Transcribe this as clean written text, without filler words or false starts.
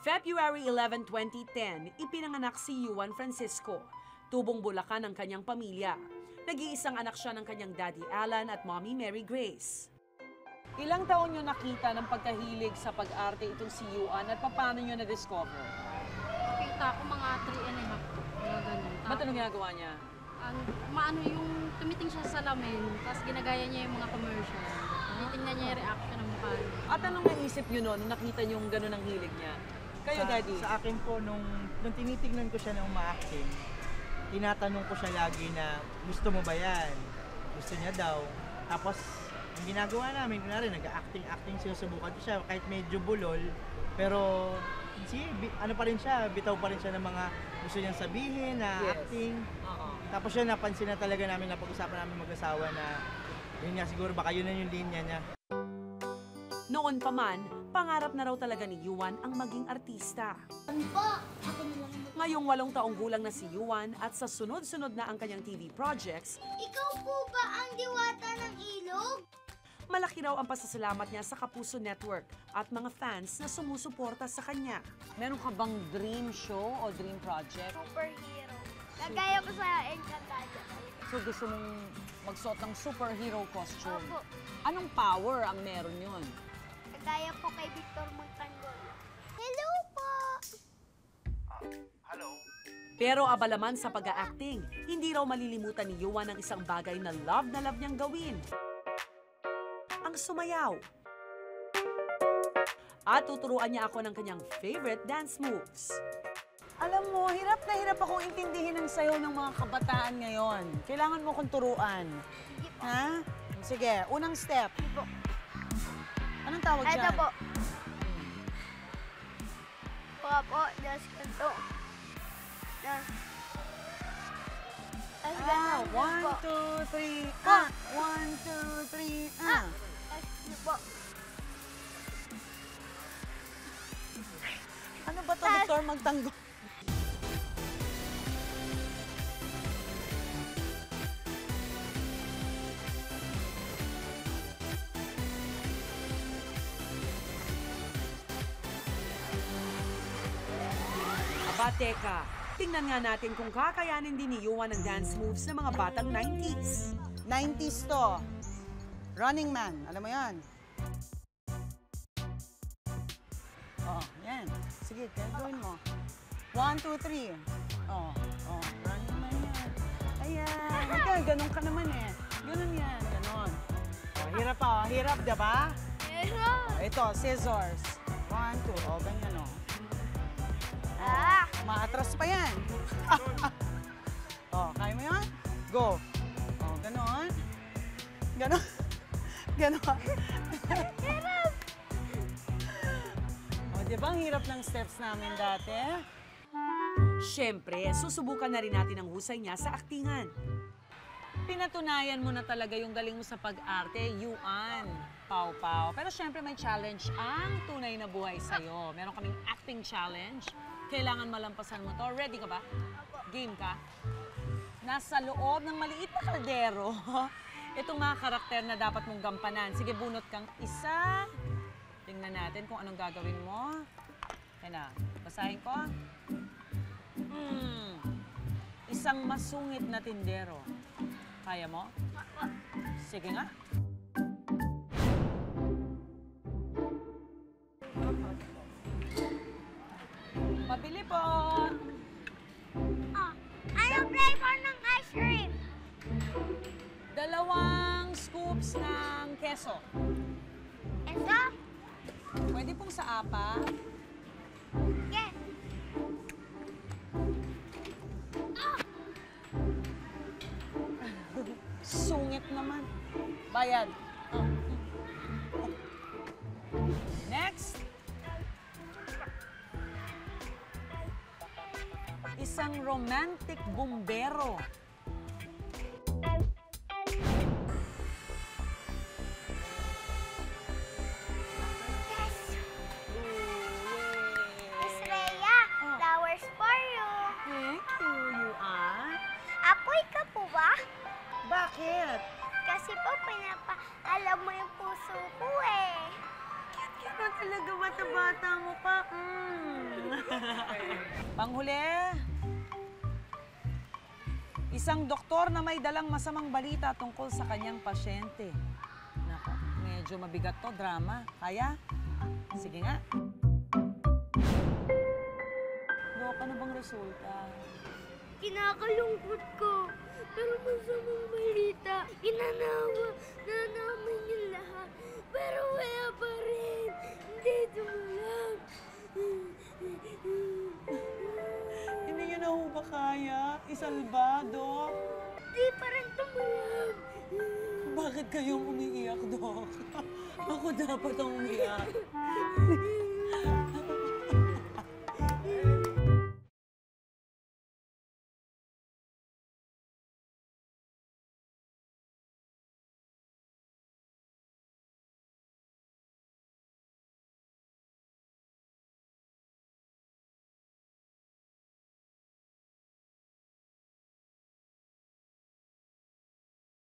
February 11, 2010, ipinanganak si Yuan Francisco. Tubong Bulacan ang kanyang pamilya. Nag-iisang anak siya ng kanyang daddy Alan at mommy Mary Grace. Ilang taon niyo nakita ng pagkahilig sa pag-arte itong si Yuan at paano niyo na-discover? Nakita ko mga 3.5. Ba't anong ginagawa niya? Maano yung tumiting siya sa salamin, tapos ginagaya niya yung mga commercial. Tinitingnan niya yung reaction ng mukha niya. At anong naisip niyo noon nung nakita niyo yung gano'n ang hilig niya? Kayo, Daddy? Sa akin po, nung tinitingnan ko siya na umaacting, tinatanong ko siya lagi na, gusto mo ba yan? Gusto niya daw. Tapos, ang ginagawa namin, kunwari, nag-acting-acting, sinusubukan ko siya, kahit medyo bulol, pero, ano pa rin siya, bitaw pa rin siya ng mga gusto niyang sabihin na acting. Tapos yun, napansin na talaga namin, napag-usapan namin mag-asawa na yun nga siguro, baka yun na yung linya niya. Noon pa man, pangarap na raw talaga ni Yuan ang maging artista. Ngayong 8 taong gulang na si Yuan at sa sunod-sunod na ang kanyang TV projects, ikaw po ba ang diwata ng ilog? Malaki raw ang pasasalamat niya sa Kapuso Network at mga fans na sumusuporta sa kanya. Meron ka bang dream show o dream project? Superhero. Nagaya ko sa Encantadia. So gusto mong magsuot ng superhero costume? Opo. Anong power ang meron yun? Nagaya po kay Victor magtanggol. Hello po! Hello? Pero abalaman sa pag-acting, hindi raw malilimutan ni Yuan ang isang bagay na love niyang gawin. Ang sumayaw. At tuturuan niya ako ng kanyang favorite dance moves. Alam mo, hirap na hirap akong intindihin ang sayo ng mga kabataan ngayon. Kailangan mo kong turuan. Ha? Sige, unang step. Anong tawag dyan? Ito po. Baka po, just ganito. Ah, 1, 2, 3, ah! 1, 2, 3, ah! Ano ba ito, Victor? Magtanggol. Aba, teka. Tingnan nga natin kung kakayanin din ni Yuan ang dance moves ng mga batang 90s. 90s to. Running Man. Alam mo yan? Oo, yan. Sige, kaya gawin mo. 1, 2, 3. Oo, oo. Running Man yan. Ayan. Ikaw, ganun ka naman eh. Ganun yan. Ganun. Oh, hirap pa. Oh. Hirap, diba? Hirap. Ito, scissors. 1, 2. O, oh, ganyan o. Oh. Ah! Maatras pa yan. O, oh, kaya mo yan? Go. O, oh, ganun. Ganun. Ganun. Hirap! O, diba ang hirap ng steps namin dati? Siyempre, susubukan na rin natin ang husay niya sa aktingan. Pinatunayan mo na talaga yung galing mo sa pag-arte, Yuan. Pau-pau. Pero siyempre may challenge ang tunay na buhay sa'yo. Meron kaming acting challenge. Kailangan malampasan mo to. Ready ka ba? Game ka? Nasa loob ng maliit na kaldero, itong mga karakter na dapat mong gampanan. Sige, bunot kang isa. Tingnan natin kung anong gagawin mo. Yan na. Basahin ko. Isang masungit na tindero. Kaya mo? Sige nga. Pabili po! Oh, anong flavor ng ice cream? 2 scoops ng keso. Keso? Pwede pong sa apa. Yes. Oh. Sungit naman. Bayad. Oh. Next! Isang romantic bumbero. Yes! Miss Rhea, flowers for you. Thank you, Yuan. Apoy ka po ba? Bakit? Kasi po, pinapaalam mo yung puso ko eh. Cute-cute Talaga bata-bata mo pa. Panghuli, isang doktor na may dalang masamang balita tungkol sa kanyang pasyente. Nako, medyo mabigat to, drama. Kaya? Sige nga. Dok, ano bang resulta? Kinakalungkot ko. Pero masamang balita. Inanawa niyo lahat. Pero wala pa rin. Hindi dumulang. Hindi niyo na ho ba kaya? Isalba, Dok? Hindi pa rin tumulang. Bakit kayong umiiyak, Dok? Ako dapat ang umiiyak.